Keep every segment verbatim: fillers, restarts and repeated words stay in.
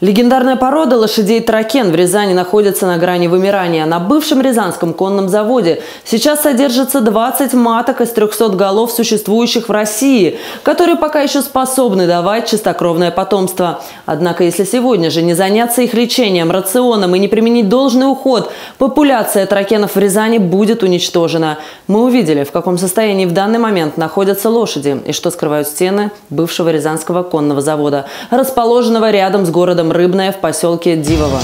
Легендарная порода лошадей тракен в Рязани находится на грани вымирания. На бывшем Рязанском конном заводе сейчас содержится двадцать маток из трёхсот голов, существующих в России, которые пока еще способны давать чистокровное потомство. Однако, если сегодня же не заняться их лечением, рационом и не применить должный уход, популяция тракенов в Рязани будет уничтожена. Мы увидели, в каком состоянии в данный момент находятся лошади и что скрывают стены бывшего Рязанского конного завода, расположенного рядом с городом Рыбная в поселке Дивово.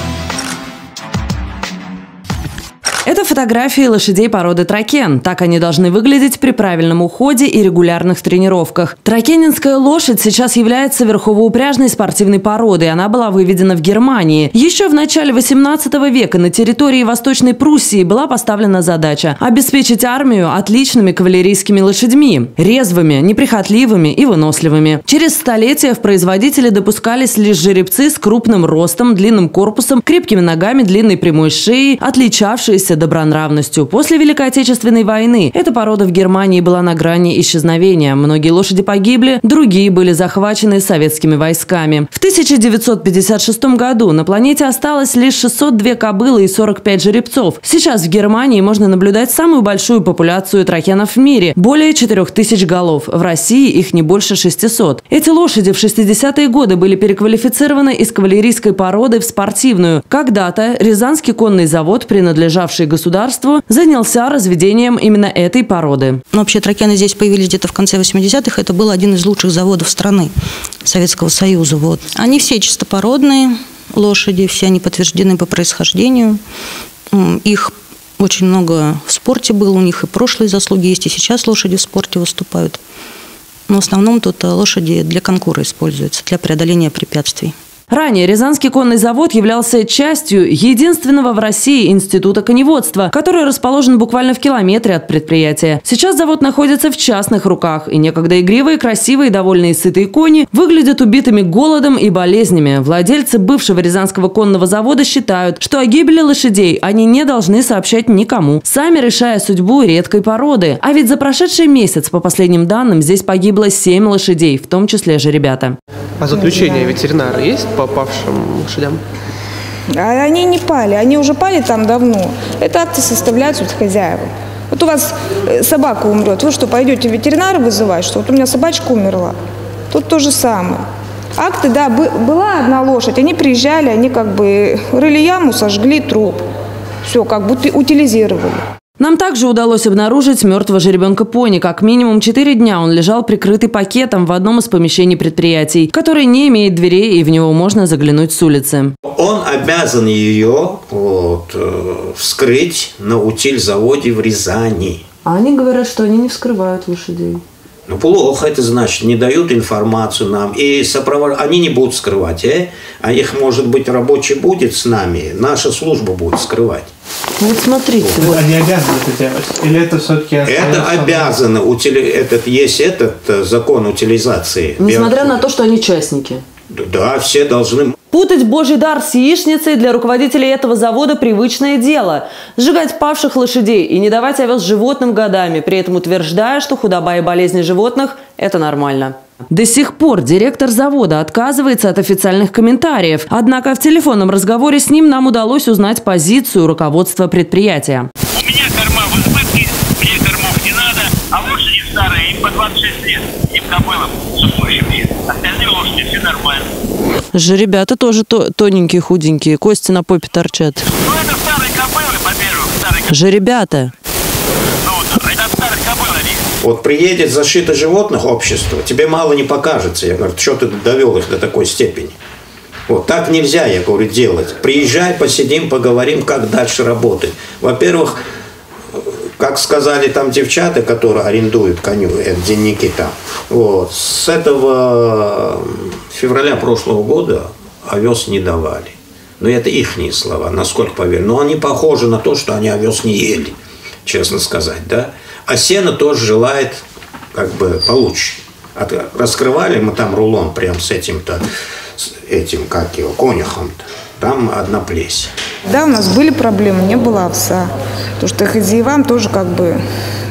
Это фотографии лошадей породы тракен. Так они должны выглядеть при правильном уходе и регулярных тренировках. Тракенинская лошадь сейчас является верховоупряжной спортивной породой. Она была выведена в Германии. Еще в начале восемнадцатого века на территории Восточной Пруссии была поставлена задача обеспечить армию отличными кавалерийскими лошадьми. Резвыми, неприхотливыми и выносливыми. Через столетия в производители допускались лишь жеребцы с крупным ростом, длинным корпусом, крепкими ногами, длинной прямой шеей, отличавшиеся добронравностью. После Великой Отечественной войны эта порода в Германии была на грани исчезновения. Многие лошади погибли, другие были захвачены советскими войсками. В тысяча девятьсот пятьдесят шестом году на планете осталось лишь шестьсот две кобылы и сорок пять жеребцов. Сейчас в Германии можно наблюдать самую большую популяцию тракенов в мире – более четырёх тысяч голов. В России их не больше шестисот. Эти лошади в шестидесятые годы были переквалифицированы из кавалерийской породы в спортивную. Когда-то Рязанский конный завод, принадлежавший Государству, занялся разведением именно этой породы. Но вообще тракены здесь появились где-то в конце восьмидесятых. Это был один из лучших заводов страны, Советского Союза. Вот. Они все чистопородные лошади, все они подтверждены по происхождению. Их очень много в спорте было, у них и прошлые заслуги есть, и сейчас лошади в спорте выступают. Но в основном тут лошади для конкура используются, для преодоления препятствий. Ранее Рязанский конный завод являлся частью единственного в России института коневодства, который расположен буквально в километре от предприятия. Сейчас завод находится в частных руках, и некогда игривые, красивые, довольные и сытые кони выглядят убитыми голодом и болезнями. Владельцы бывшего Рязанского конного завода считают, что о гибели лошадей они не должны сообщать никому, сами решая судьбу редкой породы. А ведь за прошедший месяц, по последним данным, здесь погибло семь лошадей, в том числе жеребята. А заключение ветеринара есть по павшим лошадям? А они не пали, они уже пали там давно. Это акты составляют вот хозяева. Вот у вас собака умрет, вы что, пойдете ветеринара вызывать? Что вот у меня собачка умерла. Тут то же самое. Акты, да, была одна лошадь, они приезжали, они как бы рыли яму, сожгли труп. Все, как будто утилизировали. Нам также удалось обнаружить мертвого жеребенка пони. Как минимум четыре дня он лежал прикрытый пакетом в одном из помещений предприятий, который не имеет дверей и в него можно заглянуть с улицы. Он обязан ее вот, вскрыть на утильзаводе в Рязани. А они говорят, что они не вскрывают лошадей. Ну, плохо это значит, не дают информацию нам. И сопров... они не будут скрывать, э? а их, может быть, рабочий будет с нами, наша служба будет скрывать. Вот смотрите. Вот. Они обязаны это делать? Или это все-таки... Это обязаны. Утили... Этот, есть этот закон утилизации. Несмотря биохимии. На то, что они частники. Да, все должны... Путать божий дар с яичницей для руководителей этого завода привычное дело. Сжигать павших лошадей и не давать овес животным годами, при этом утверждая, что худоба и болезни животных – это нормально. До сих пор директор завода отказывается от официальных комментариев. Однако в телефонном разговоре с ним нам удалось узнать позицию руководства предприятия. У меня корма в избытке, мне кормов не надо, а лошади старые, им по двадцать шесть лет, им кобылам, супущим лет. Остальные лошади все нормально. Жеребята тоже тоненькие, худенькие, кости на попе торчат. Ну, это старые кобылы, по-первых, старые кобылы. Жеребята. Ну, это старые кобылы, они. Вот приедет защита животных общества, тебе мало не покажется. Я говорю, что ты довел их до такой степени? Вот так нельзя, я говорю, делать. Приезжай, посидим, поговорим, как дальше работать. Во-первых, как сказали там девчата, которые арендуют коню, это денники там, вот, с этого февраля прошлого года овес не давали. Но это ихние слова, насколько поверю. Но они похожи на то, что они овес не ели, честно сказать, да. А сено тоже желает как бы получше. Раскрывали мы там рулон прям с этим-то, с этим, как его, конюхом-то. Там одна плесень. Да, у нас были проблемы, не было овса. Потому что хозяевам тоже как бы,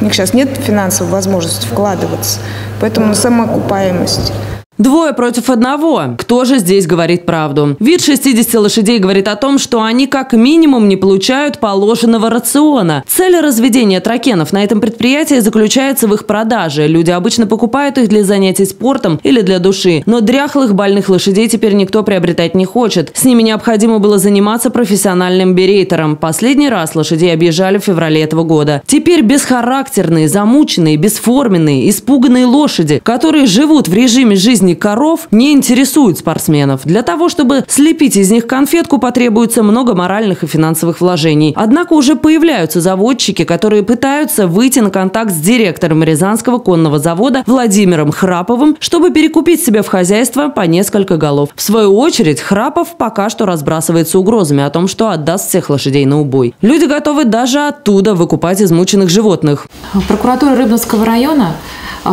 у них сейчас нет финансовой возможности вкладываться. Поэтому самоокупаемость. Двое против одного. Кто же здесь говорит правду? Вид шестидесяти лошадей говорит о том, что они как минимум не получают положенного рациона. Цель разведения тракенов на этом предприятии заключается в их продаже. Люди обычно покупают их для занятий спортом или для души. Но дряхлых больных лошадей теперь никто приобретать не хочет. С ними необходимо было заниматься профессиональным берейтером. Последний раз лошадей объезжали в феврале этого года. Теперь бесхарактерные, замученные, бесформенные, испуганные лошади, которые живут в режиме жизни коров, не интересуют спортсменов. Для того, чтобы слепить из них конфетку, потребуется много моральных и финансовых вложений. Однако уже появляются заводчики, которые пытаются выйти на контакт с директором Рязанского конного завода Владимиром Храповым, чтобы перекупить себе в хозяйство по несколько голов. В свою очередь, Храпов пока что разбрасывается угрозами о том, что отдаст всех лошадей на убой. Люди готовы даже оттуда выкупать измученных животных. Прокуратура Рыбинского района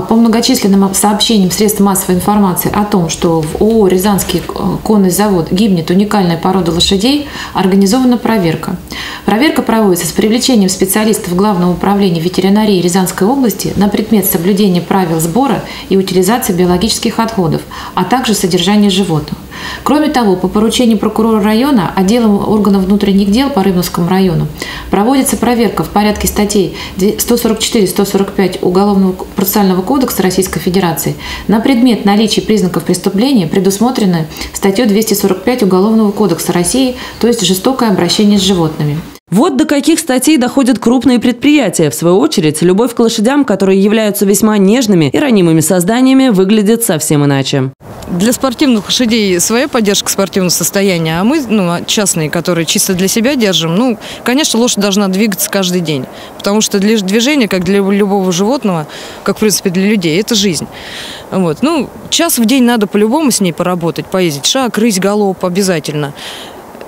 по многочисленным сообщениям средств массовой информации о том, что в ООО «Рязанский конный завод» гибнет уникальная порода лошадей, организована проверка. Проверка проводится с привлечением специалистов Главного управления ветеринарии Рязанской области на предмет соблюдения правил сбора и утилизации биологических отходов, а также содержания животных. Кроме того, по поручению прокурора района отделом органов внутренних дел по Рыбинскому району проводится проверка в порядке статей сто сорок четыре - сто сорок пять Уголовного процессуального кодекса Российской Федерации на предмет наличия признаков преступления, предусмотренной статьей двести сорок пять Уголовного кодекса России, то есть жестокое обращение с животными. Вот до каких статей доходят крупные предприятия. В свою очередь, любовь к лошадям, которые являются весьма нежными и ранимыми созданиями, выглядит совсем иначе. Для спортивных лошадей своя поддержка спортивного состояния, а мы, ну, частные, которые чисто для себя держим, ну, конечно, лошадь должна двигаться каждый день, потому что для движения, как для любого животного, как, в принципе, для людей, это жизнь. Вот. Ну, час в день надо по-любому с ней поработать, поездить, шаг, рысь, галоп обязательно.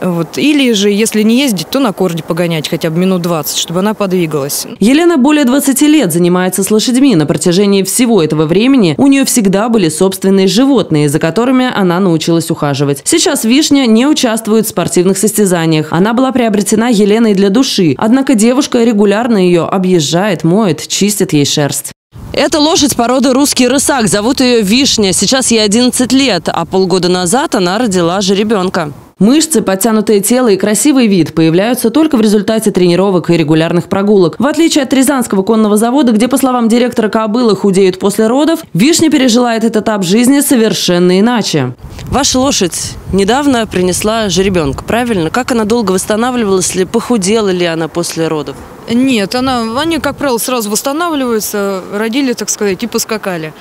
Вот. Или же, если не ездить, то на корде погонять хотя бы минут двадцать, чтобы она подвигалась. Елена более двадцати лет занимается с лошадьми. На протяжении всего этого времени у нее всегда были собственные животные, за которыми она научилась ухаживать. Сейчас Вишня не участвует в спортивных состязаниях. Она была приобретена Еленой для души. Однако девушка регулярно ее объезжает, моет, чистит ей шерсть. Это лошадь породы русский рысак. Зовут ее Вишня. Сейчас ей одиннадцать лет, а полгода назад она родила жеребенка. Мышцы, подтянутое тело и красивый вид появляются только в результате тренировок и регулярных прогулок. В отличие от Рязанского конного завода, где, по словам директора, кобылы худеют после родов, Вишня пережила этот этап жизни совершенно иначе. Ваша лошадь недавно принесла жеребенка, правильно? Как она долго восстанавливалась, ли похудела ли она после родов? Нет, она, они, как правило, сразу восстанавливаются, родили, так сказать, и поскакали.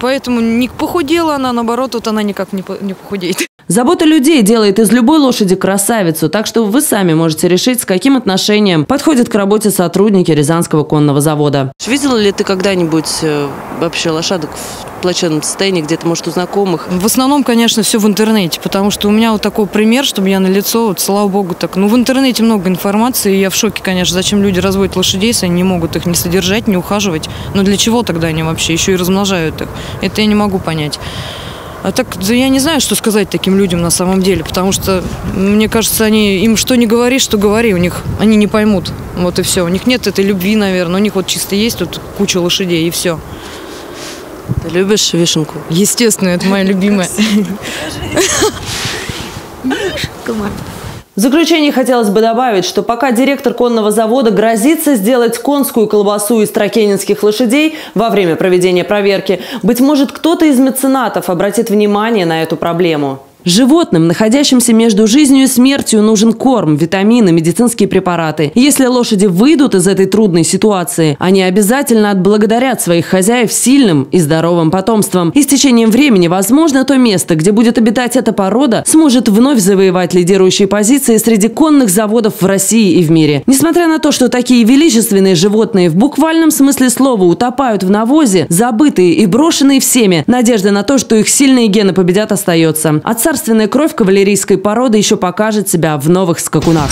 Поэтому не похудела она, наоборот, вот она никак не похудеет. Забота людей делает из любой лошади красавицу, так что вы сами можете решить, с каким отношением подходят к работе сотрудники Рязанского конного завода. Видела ли ты когда-нибудь вообще лошадок в плачевном состоянии, где-то, может, у знакомых? В основном, конечно, все в интернете, потому что у меня вот такой пример, что у меня налицо, вот, слава богу, так. Ну, в интернете много информации, и я в шоке, конечно, зачем люди разводят лошадей, если они не могут их не содержать, не ухаживать. Но для чего тогда они вообще еще и размножают их? Это я не могу понять. А так я не знаю, что сказать таким людям на самом деле, потому что, мне кажется, они им что не говори, что говори, у них они не поймут. Вот и все. У них нет этой любви, наверное. У них вот чисто есть тут куча лошадей, и все. Ты любишь вишенку? Естественно, это моя любимая. В заключение хотелось бы добавить, что пока директор конного завода грозится сделать конскую колбасу из тракенинских лошадей во время проведения проверки, быть может, кто-то из меценатов обратит внимание на эту проблему. Животным, находящимся между жизнью и смертью, нужен корм, витамины, медицинские препараты. Если лошади выйдут из этой трудной ситуации, они обязательно отблагодарят своих хозяев сильным и здоровым потомством. И с течением времени, возможно, то место, где будет обитать эта порода, сможет вновь завоевать лидирующие позиции среди конных заводов в России и в мире. Несмотря на то, что такие величественные животные в буквальном смысле слова утопают в навозе, забытые и брошенные всеми, надежда на то, что их сильные гены победят, остается. От царства Царственная кровь кавалерийской породы еще покажет себя в новых скакунах.